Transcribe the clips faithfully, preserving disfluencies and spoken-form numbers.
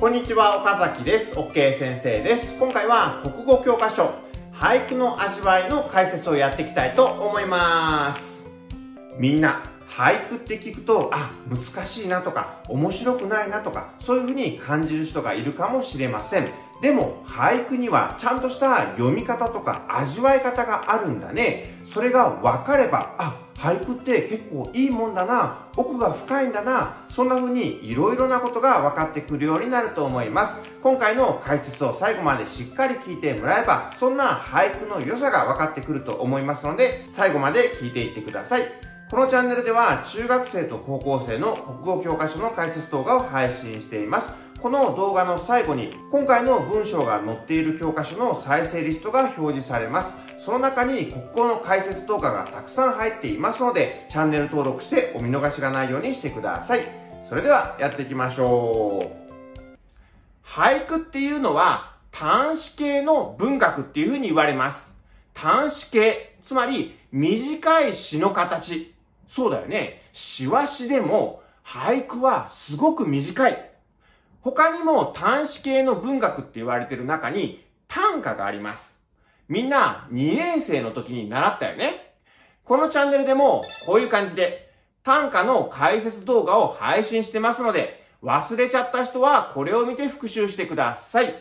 こんにちは、岡崎です。OK 先生です。今回は国語教科書、俳句の味わいの解説をやっていきたいと思います。みんな、俳句って聞くと、あ、難しいなとか、面白くないなとか、そういうふうに感じる人がいるかもしれません。でも、俳句にはちゃんとした読み方とか味わい方があるんだね。それが分かれば、あ、俳句って結構いいもんだな、奥が深いんだな、そんな風にいろいろなことが分かってくるようになると思います。今回の解説を最後までしっかり聞いてもらえば、そんな俳句の良さが分かってくると思いますので、最後まで聞いていってください。このチャンネルでは中学生と高校生の国語教科書の解説動画を配信しています。この動画の最後に今回の文章が載っている教科書の再生リストが表示されます。その中に国語の解説動画がたくさん入っていますので、チャンネル登録してお見逃しがないようにしてください。それではやっていきましょう。俳句っていうのは短詩系の文学っていう風に言われます。短詩系、つまり短い詩の形。そうだよね。詩は詩でも俳句はすごく短い。他にも短詩系の文学って言われている中に短歌があります。みんなにねん生の時に習ったよね。このチャンネルでもこういう感じで短歌の解説動画を配信してますので、忘れちゃった人はこれを見て復習してください。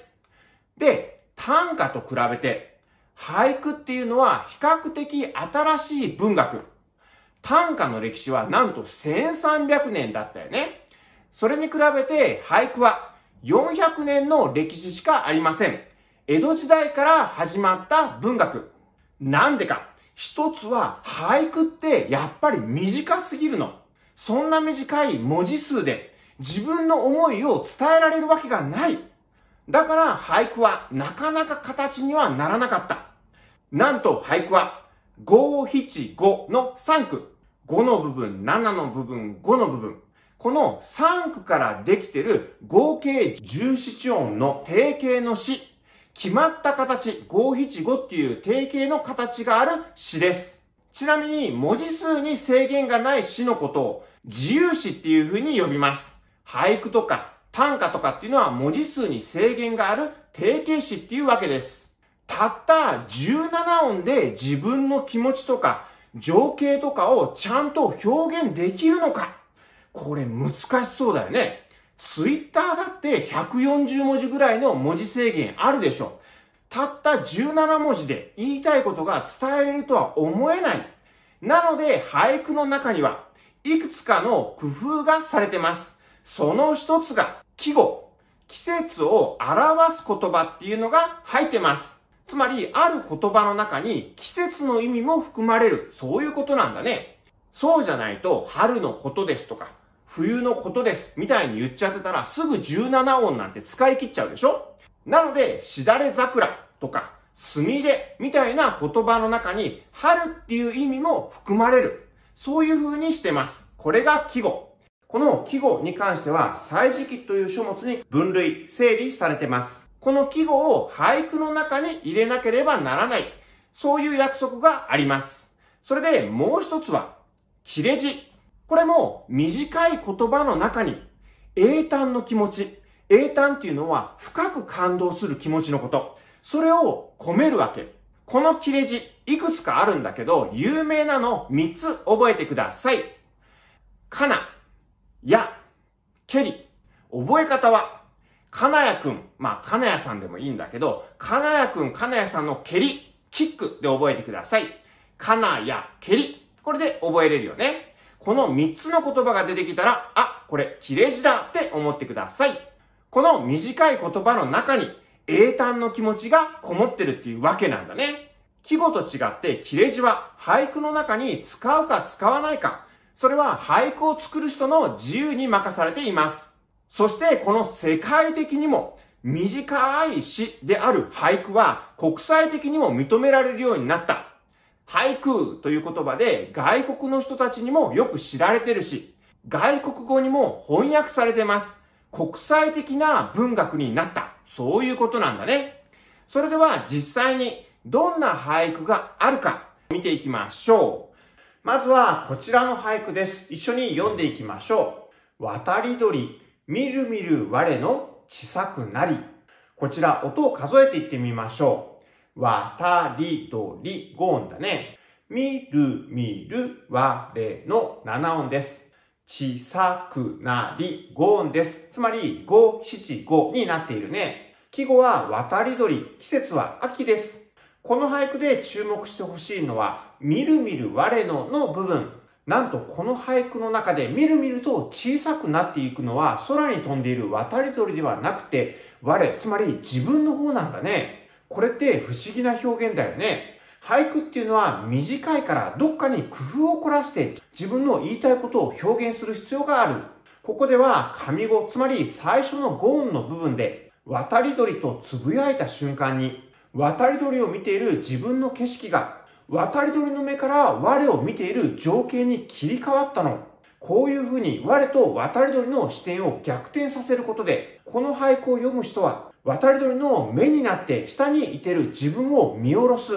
で、短歌と比べて俳句っていうのは比較的新しい文学。短歌の歴史はなんとせんさんびゃくねんだったよね。それに比べて俳句はよんひゃくねんの歴史しかありません。江戸時代から始まった文学。なんでか。一つは俳句ってやっぱり短すぎるの。そんな短い文字数で自分の思いを伝えられるわけがない。だから俳句はなかなか形にはならなかった。なんと俳句は五七五のさん句。ごの部分、ななの部分、ごの部分。このさん句からできてる合計じゅうなな音の定型の詩。決まった形、五七五っていう定型の形がある詩です。ちなみに文字数に制限がない詩のことを自由詩っていう風に呼びます。俳句とか短歌とかっていうのは文字数に制限がある定型詩っていうわけです。たったじゅうなな音で自分の気持ちとか情景とかをちゃんと表現できるのか。これ難しそうだよね。ツイッターだってひゃくよんじゅう文字ぐらいの文字制限あるでしょ。たったじゅうなな文字で言いたいことが伝えれるとは思えない。なので俳句の中にはいくつかの工夫がされてます。その一つが季語、季節を表す言葉っていうのが入ってます。つまりある言葉の中に季節の意味も含まれる、そういうことなんだね。そうじゃないと春のことですとか、冬のことですみたいに言っちゃってたらすぐじゅうなな音なんて使い切っちゃうでしょ。なのでしだれ桜とかすみれみたいな言葉の中に春っていう意味も含まれる、そういう風にしてます。これが季語。この季語に関しては歳時記という書物に分類整理されてます。この季語を俳句の中に入れなければならない、そういう約束があります。それでもう一つは切れ字。これも短い言葉の中に詠嘆の気持ち。詠嘆っていうのは深く感動する気持ちのこと。それを込めるわけ。この切れ字、いくつかあるんだけど、有名なのみっつ覚えてください。かな、や、けり。覚え方は、かなやくん。まあ、かなやさんでもいいんだけど、かなやくん、かなやさんのけり、キックで覚えてください。かなや、けり。これで覚えれるよね。このみっつの言葉が出てきたら、あ、これ切れ字だって思ってください。この短い言葉の中に詠嘆の気持ちがこもってるっていうわけなんだね。季語と違って切れ字は俳句の中に使うか使わないか、それは俳句を作る人の自由に任されています。そしてこの世界的にも短い詩である俳句は国際的にも認められるようになった。俳句という言葉で外国の人たちにもよく知られてるし、外国語にも翻訳されてます。国際的な文学になった。そういうことなんだね。それでは実際にどんな俳句があるか見ていきましょう。まずはこちらの俳句です。一緒に読んでいきましょう。渡り鳥、みるみる我の小さくなり、こちら音を数えていってみましょう。わたりどりご音だね。みるみるわれのなな音です。小さくなりご音です。つまりご、しち、ごになっているね。季語は渡り鳥、季節は秋です。この俳句で注目してほしいのは、みるみる我のの部分。なんとこの俳句の中でみるみると小さくなっていくのは空に飛んでいる渡り鳥ではなくて、我、つまり自分の方なんだね。これって不思議な表現だよね。俳句っていうのは短いからどっかに工夫を凝らして自分の言いたいことを表現する必要がある。ここでは上五、つまり最初の五音の部分で渡り鳥とつぶやいた瞬間に渡り鳥を見ている自分の景色が渡り鳥の目から我を見ている情景に切り替わったの。こういう風に我と渡り鳥の視点を逆転させることで、この俳句を読む人は渡り鳥の目になって下にいてる自分を見下ろす。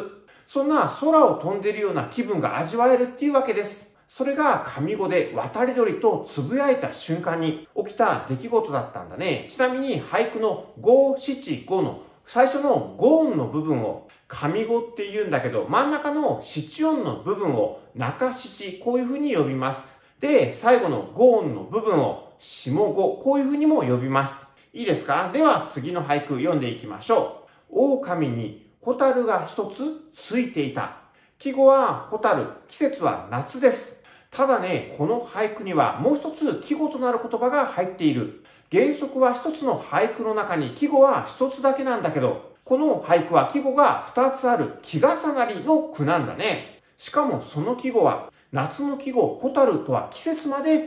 そんな空を飛んでるような気分が味わえるっていうわけです。それが上五で渡り鳥とつぶやいた瞬間に起きた出来事だったんだね。ちなみに俳句の五七五の最初の五音の部分を上五って言うんだけど、真ん中の七音の部分を中七、こういう風に呼びます。で、最後の五音の部分を下五、こういう風にも呼びます。いいですか？では次の俳句読んでいきましょう。狼に蛍が一つついていた。季語は蛍、季節は夏です。ただね、この俳句にはもう一つ季語となる言葉が入っている。原則は一つの俳句の中に季語は一つだけなんだけど、この俳句は季語が二つある季重なりの句なんだね。しかもその季語は、夏の季語蛍とは季節まで違う。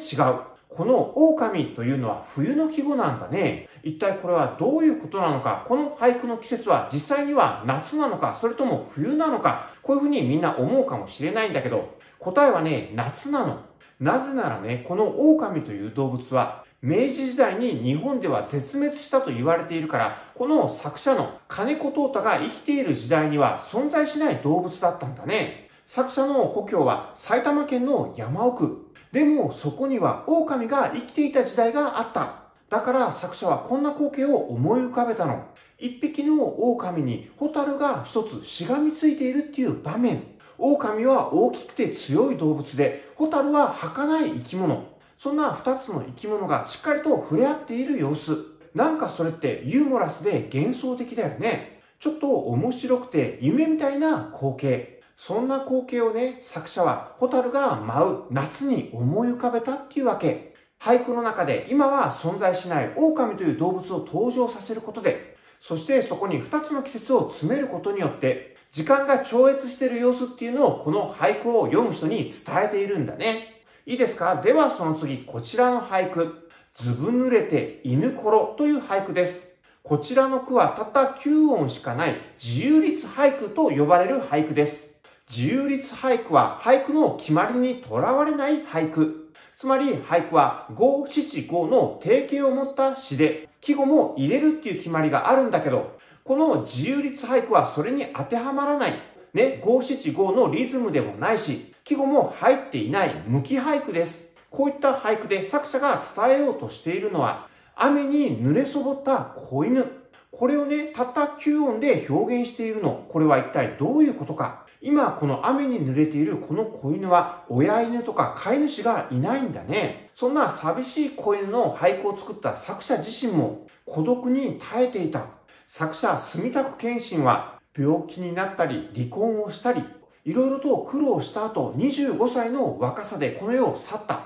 この狼というのは冬の季語なんだね。一体これはどういうことなのか、この俳句の季節は実際には夏なのか、それとも冬なのか、こういうふうにみんな思うかもしれないんだけど、答えはね、夏なの。なぜならね、この狼という動物は、明治時代に日本では絶滅したと言われているから、この作者の金子とうたが生きている時代には存在しない動物だったんだね。作者の故郷は埼玉県の山奥。でもそこには狼が生きていた時代があった。だから作者はこんな光景を思い浮かべたの。一匹の狼に蛍が一つしがみついているっていう場面。狼は大きくて強い動物で、蛍は儚い生き物。そんな二つの生き物がしっかりと触れ合っている様子。なんかそれってユーモラスで幻想的だよね。ちょっと面白くて夢みたいな光景。そんな光景をね、作者は蛍が舞う夏に思い浮かべたっていうわけ。俳句の中で今は存在しない狼という動物を登場させることで、そしてそこにふたつの季節を詰めることによって、時間が超越している様子っていうのをこの俳句を読む人に伝えているんだね。いいですか？ではその次、こちらの俳句。ずぶ濡れて犬ころという俳句です。こちらの句はたったきゅう音しかない自由律俳句と呼ばれる俳句です。自由律俳句は俳句の決まりにとらわれない俳句。つまり俳句は五七五の定型を持った詩で、季語も入れるっていう決まりがあるんだけど、この自由律俳句はそれに当てはまらない。ね、五七五のリズムでもないし、季語も入っていない無季俳句です。こういった俳句で作者が伝えようとしているのは、雨に濡れそぼった子犬。これをね、たったきゅう音で表現しているの。これは一体どういうことか。今この雨に濡れているこの子犬は親犬とか飼い主がいないんだね。そんな寂しい子犬の俳句を作った作者自身も孤独に耐えていた。作者住宅謙信は病気になったり離婚をしたりいろいろと苦労した後にじゅうごさいの若さでこの世を去った。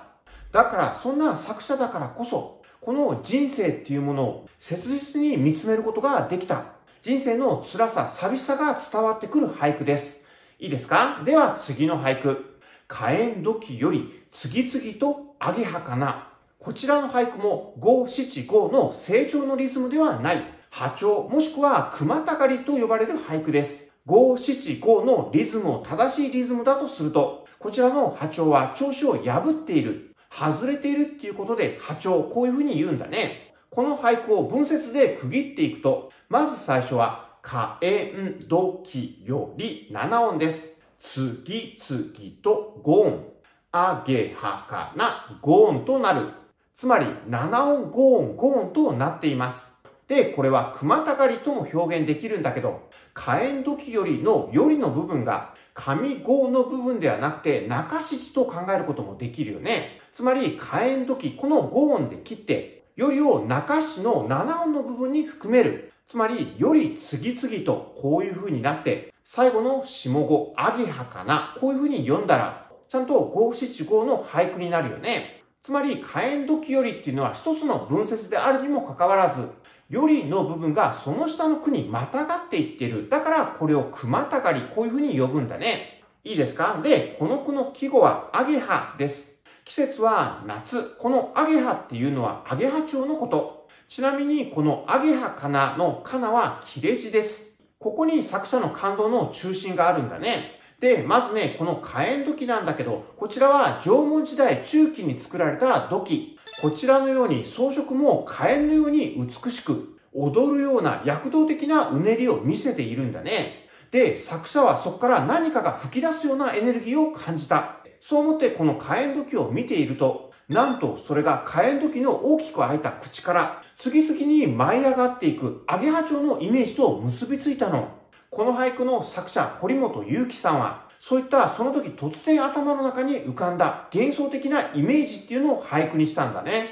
だからそんな作者だからこそこの人生っていうものを切実に見つめることができた。人生の辛さ、寂しさが伝わってくる俳句です。いいですか？では次の俳句。火炎時より次々とあげはかな。こちらの俳句も五七五の成長のリズムではない波長もしくは熊たかりと呼ばれる俳句です。五七五のリズムを正しいリズムだとすると、こちらの波長は調子を破っている、外れているっていうことで波長、こういうふうに言うんだね。この俳句を文節で区切っていくと、まず最初は火炎時よりなな音です。次々とご音。あげはかなご音となる。つまりなな音ご音ご音となっています。で、これは熊たかりとも表現できるんだけど、火焔土よりのよりの部分が上五の部分ではなくて中七と考えることもできるよね。つまり火焔土、この五音で切って、よりを中七の七音の部分に含める。つまり、より次々とこういう風になって、最後の下五、あげはかな、こういう風に読んだら、ちゃんと五七五の俳句になるよね。つまり、火焔土よりっていうのは一つの文節であるにもかかわらず、よりの部分がその下の句にまたがっていってる。だからこれを熊たかり、こういう風に呼ぶんだね。いいですか？で、この句の季語はあげはです。季節は夏。このあげはっていうのはあげは町のこと。ちなみにこのあげはかなのかなは切れ字です。ここに作者の感動の中心があるんだね。で、まずね、この火焔土器なんだけど、こちらは縄文時代中期に作られた土器。こちらのように装飾も火焔のように美しく、踊るような躍動的なうねりを見せているんだね。で、作者はそこから何かが吹き出すようなエネルギーを感じた。そう思ってこの火焔土器を見ていると、なんとそれが火焔土器の大きく開いた口から、次々に舞い上がっていくアゲハチョウのイメージと結びついたの。この俳句の作者、堀本裕樹さんは、そういったその時突然頭の中に浮かんだ幻想的なイメージっていうのを俳句にしたんだね。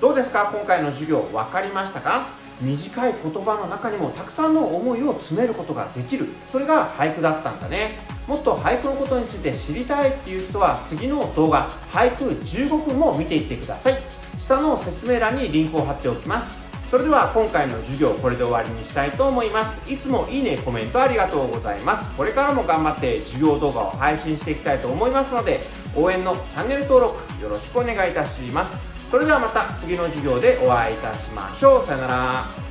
どうですか？今回の授業分かりましたか？短い言葉の中にもたくさんの思いを詰めることができる。それが俳句だったんだね。もっと俳句のことについて知りたいっていう人は次の動画、俳句じゅうごふんも見ていってください。下の説明欄にリンクを貼っておきます。それでは今回の授業これで終わりにしたいと思います。いつもいいね、コメントありがとうございます。これからも頑張って授業動画を配信していきたいと思いますので、応援のチャンネル登録よろしくお願いいたします。それではまた次の授業でお会いいたしましょう。さよなら。